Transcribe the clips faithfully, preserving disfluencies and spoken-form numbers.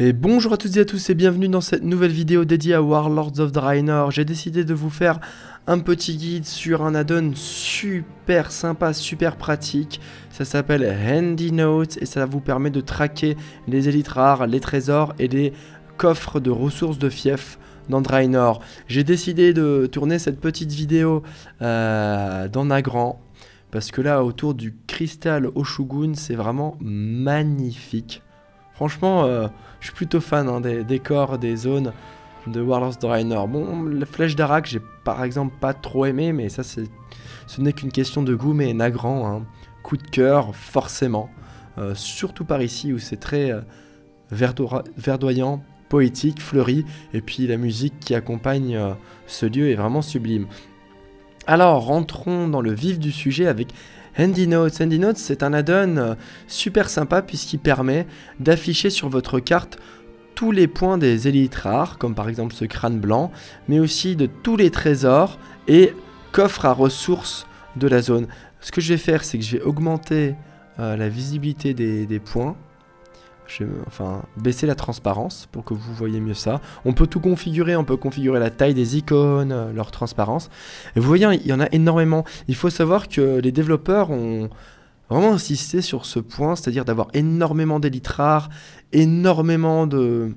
Et bonjour à toutes et à tous et bienvenue dans cette nouvelle vidéo dédiée à Warlords of Draenor. J'ai décidé de vous faire un petit guide sur un add-on super sympa, super pratique. Ça s'appelle Handy Notes et ça vous permet de traquer les élites rares, les trésors et les coffres de ressources de fief dans Draenor. J'ai décidé de tourner cette petite vidéo euh, dans Nagrand parce que là, autour du cristal Oshugun, c'est vraiment magnifique. Franchement, euh, je suis plutôt fan hein, des décors, des zones de Warlords Draenor. Bon, la flèche d'Arak, j'ai par exemple pas trop aimé, mais ça, c'est, ce n'est qu'une question de goût. Mais Nagrand, hein, coup de cœur, forcément. Euh, surtout par ici, où c'est très euh, verdo verdoyant, poétique, fleuri. Et puis la musique qui accompagne euh, ce lieu est vraiment sublime. Alors, rentrons dans le vif du sujet avec Handy Notes. Handy Notes, c'est un add-on super sympa puisqu'il permet d'afficher sur votre carte tous les points des élites rares, comme par exemple ce crâne blanc, mais aussi de tous les trésors et coffres à ressources de la zone. Ce que je vais faire, c'est que je vais augmenter euh, la visibilité des, des points. Je vais, enfin, baisser la transparence pour que vous voyez mieux ça. On peut tout configurer, on peut configurer la taille des icônes, leur transparence. Et vous voyez, il y en a énormément. Il faut savoir que les développeurs ont vraiment insisté sur ce point, c'est-à-dire d'avoir énormément d'élites rares, énormément de,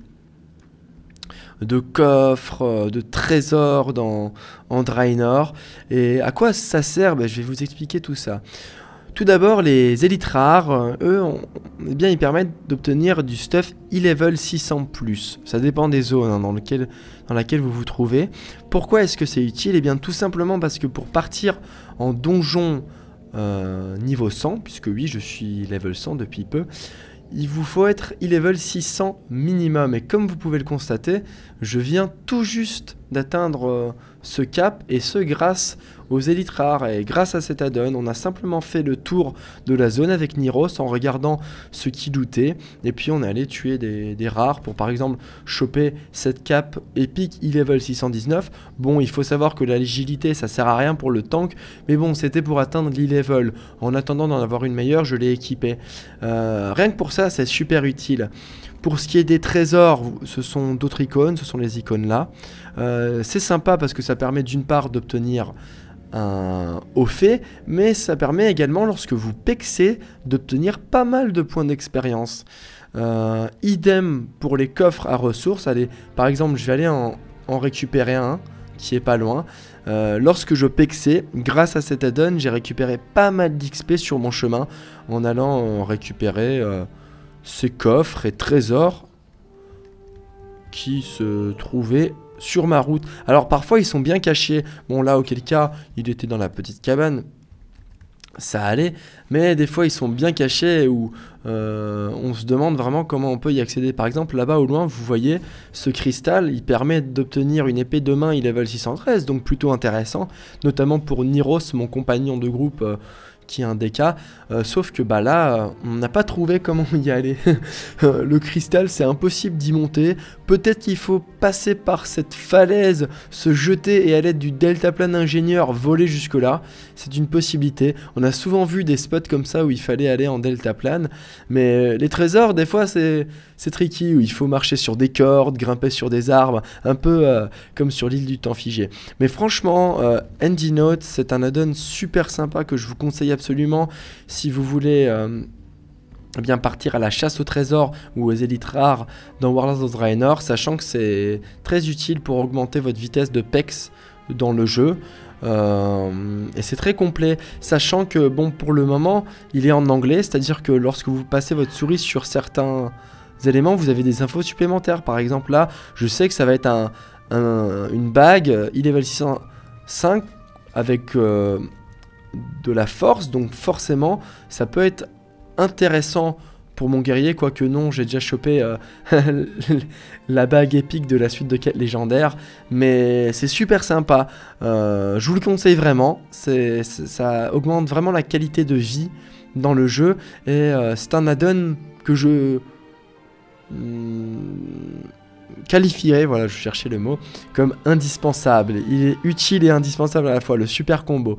de coffres, de trésors dans, en Draenor. Et à quoi ça sert? Ben, je vais vous expliquer tout ça. Tout d'abord, les élites rares, eux, on, eh bien, ils permettent d'obtenir du stuff e-level six cents plus. Ça dépend des zones hein, dans, lequel, dans laquelle vous vous trouvez. Pourquoi est-ce que c'est utile? Eh bien, tout simplement parce que pour partir en donjon euh, niveau cent, puisque oui, je suis level cent depuis peu, il vous faut être e-level six cents minimum. Et comme vous pouvez le constater, je viens tout juste d'atteindre euh, ce cap, et ce grâce aux élites rares. Et grâce à cet add-on, on a simplement fait le tour de la zone avec Niros en regardant ce qui lootait, et puis on est allé tuer des, des rares pour par exemple choper cette cape épique e-level six cent dix-neuf. Bon, il faut savoir que l'agilité ça sert à rien pour le tank, mais bon, c'était pour atteindre l'e-level. En attendant d'en avoir une meilleure, je l'ai équipée. Euh, rien que pour ça, c'est super utile. Pour ce qui est des trésors, ce sont d'autres icônes, ce sont les icônes là. Euh, c'est sympa parce que ça permet d'une part d'obtenir un haut fait, mais ça permet également, lorsque vous pexez, d'obtenir pas mal de points d'expérience. Euh, idem pour les coffres à ressources. Allez, par exemple, je vais aller en, en récupérer un qui est pas loin. Euh, lorsque je pexais, grâce à cet add-on, j'ai récupéré pas mal d'X P sur mon chemin en allant récupérer euh, ces coffres et trésors qui se trouvaient sur ma route. Alors parfois ils sont bien cachés. Bon là auquel cas il était dans la petite cabane, ça allait. Mais des fois ils sont bien cachés où euh, on se demande vraiment comment on peut y accéder. Par exemple là-bas au loin vous voyez ce cristal. Il permet d'obtenir une épée de main e-level six cent treize. Donc plutôt intéressant, notamment pour Niros, mon compagnon de groupe euh, qui est un D K, euh, sauf que bah là, euh, on n'a pas trouvé comment y aller. Le cristal, c'est impossible d'y monter. Peut-être qu'il faut passer par cette falaise, se jeter et à l'aide du Delta Plane ingénieur voler jusque-là. C'est une possibilité. On a souvent vu des spots comme ça où il fallait aller en Delta Plane, mais les trésors, des fois, c'est tricky, où il faut marcher sur des cordes, grimper sur des arbres, un peu euh, comme sur l'île du temps figé. Mais franchement, euh, Handy Notes, c'est un add-on super sympa que je vous conseille à absolument si vous voulez euh, eh bien partir à la chasse au trésor ou aux élites rares dans Warlords of Draenor, sachant que c'est très utile pour augmenter votre vitesse de pex dans le jeu. Euh, et c'est très complet, sachant que bon, pour le moment il est en anglais, c'est à dire que lorsque vous passez votre souris sur certains éléments, vous avez des infos supplémentaires. Par exemple là, je sais que ça va être un, un, une bague e-level six cent cinq avec euh, de la force, donc forcément ça peut être intéressant pour mon guerrier, quoique non, j'ai déjà chopé euh, la bague épique de la suite de quêtes légendaires, mais c'est super sympa. Euh, je vous le conseille vraiment, c'est, c'est, ça augmente vraiment la qualité de vie dans le jeu, et euh, c'est un add-on que je... Hmm... qualifierait, voilà je cherchais le mot, comme indispensable. Il est utile et indispensable à la fois, le super combo.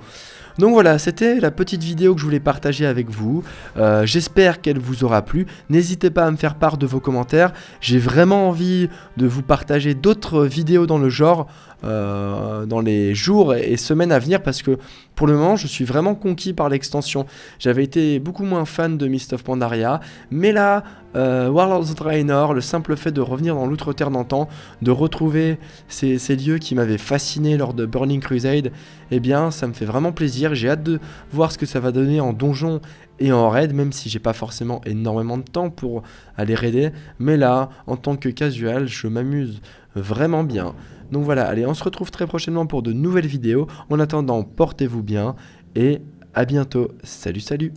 Donc voilà, c'était la petite vidéo que je voulais partager avec vous. Euh, J'espère qu'elle vous aura plu. N'hésitez pas à me faire part de vos commentaires. J'ai vraiment envie de vous partager d'autres vidéos dans le genre euh, dans les jours et semaines à venir parce que pour le moment, je suis vraiment conquis par l'extension. J'avais été beaucoup moins fan de Mist of Pandaria, mais là, euh, Warlords of Draenor, le simple fait de revenir dans l'Outre-Terre d'antan, de retrouver ces, ces lieux qui m'avaient fasciné lors de Burning Crusade, eh bien, ça me fait vraiment plaisir. J'ai hâte de voir ce que ça va donner en donjon et en raid, même si j'ai pas forcément énormément de temps pour aller raider. Mais là, en tant que casual, je m'amuse vraiment bien. Donc voilà, allez, on se retrouve très prochainement pour de nouvelles vidéos. En attendant, portez-vous bien et à bientôt. Salut, salut!